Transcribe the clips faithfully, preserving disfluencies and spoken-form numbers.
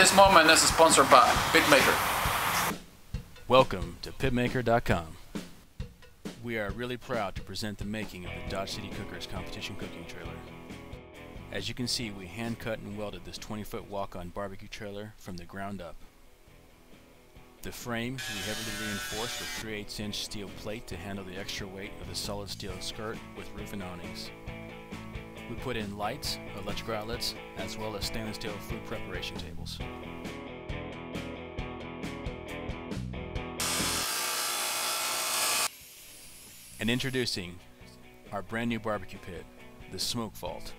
this moment this is sponsored by Pitmaker. Welcome to Pitmaker dot com. We are really proud to present the making of the Dodge City Cookers competition cooking trailer. As you can see, we hand cut and welded this twenty foot walk-on barbecue trailer from the ground up. The frame we heavily reinforced with three eighths inch steel plate to handle the extra weight of the solid steel skirt with roof and awnings. We put in lights, electrical outlets, as well as stainless steel food preparation tables. And introducing our brand new barbecue pit, the Smoke Vault.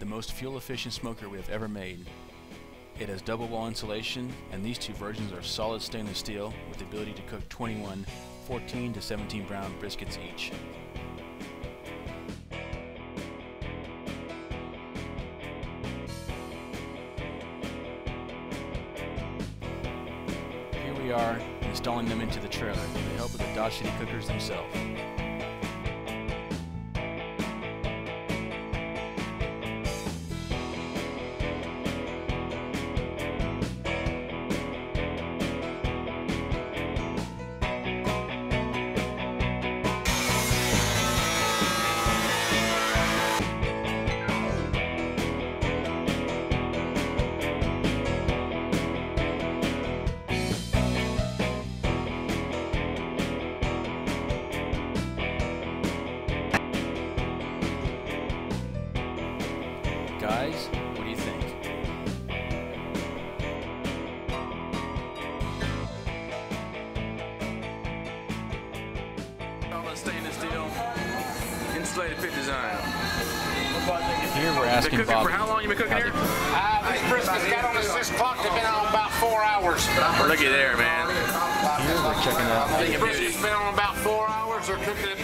The most fuel-efficient smoker we have ever made. It has double wall insulation, and these two versions are solid stainless steel with the ability to cook twenty-one fourteen to seventeen brown briskets each. Here we are installing them into the trailer with the help of the Dodge City Cookers themselves. Guys, what do you think? Stainless steel, insulated pit design. Here we're asking Bob. For how long you been cooking here? Uh, these briskets got on at six o'clock. They've been on about four hours. Well, looky there, man. Here we're checking out. These briskets been on about four hours. They're cooked at.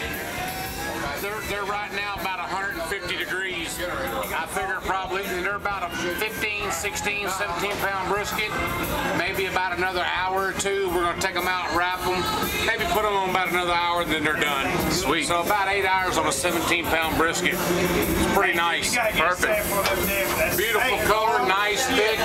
They're they're right now about one hundred fifty degrees. I figure probably they're about a fifteen, sixteen, seventeen pound brisket. Maybe about another hour or two. We're gonna take them out, wrap them, maybe put them on about another hour, and then they're done. Sweet. So about eight hours on a seventeen pound brisket. It's pretty nice. Perfect. Beautiful color, nice, thick.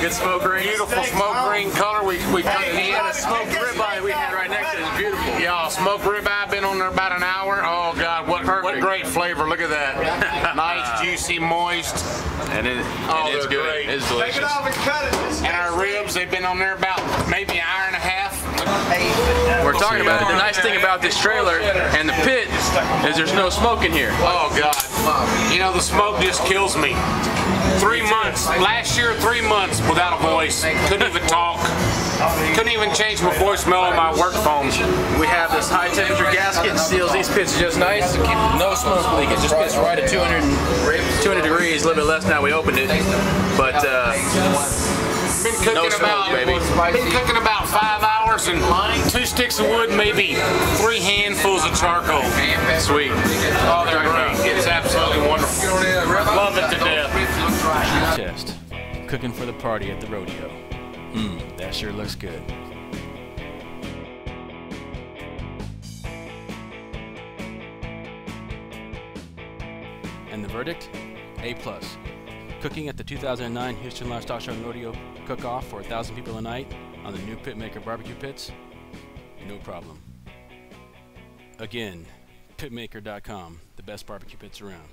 Good smoke green. Beautiful smoke green color. We we he had a smoked ribeye we had right next to it. It's beautiful. Y'all, smoked ribeye been on there about an hour. Oh God, what what great flavor. Look at that. Nice, juicy, moist. And it, oh, it is good. Great. It is delicious. Take it off and cut it. And our ribs, they've been on there about maybe an hour and a half. We're talking about it. The nice thing about this trailer and the pit is there's no smoke in here. Oh God. You know, the smoke just kills me. Three months. Last year, three months without a voice. Couldn't even talk. Couldn't even change my voicemail on my work phone. We have this high temperature gasket, seals these pits just nice. No smoke leak. It just pits right at two hundred degrees, a little bit less now we opened it. But uh, been cooking no smoke, about baby. Been cooking about five hours and two sticks of wood, maybe three handfuls of charcoal. Sweet. Oh, they're great. It's absolutely wonderful. Love it to death. Test. Cooking for the party at the rodeo. Mmm, that sure looks good. And the verdict? A plus. Cooking at the two thousand nine Houston Livestock Show and Rodeo cook-off for one thousand people a night on the new Pitmaker barbecue pits? No problem. Again, Pitmaker dot com, the best barbecue pits around.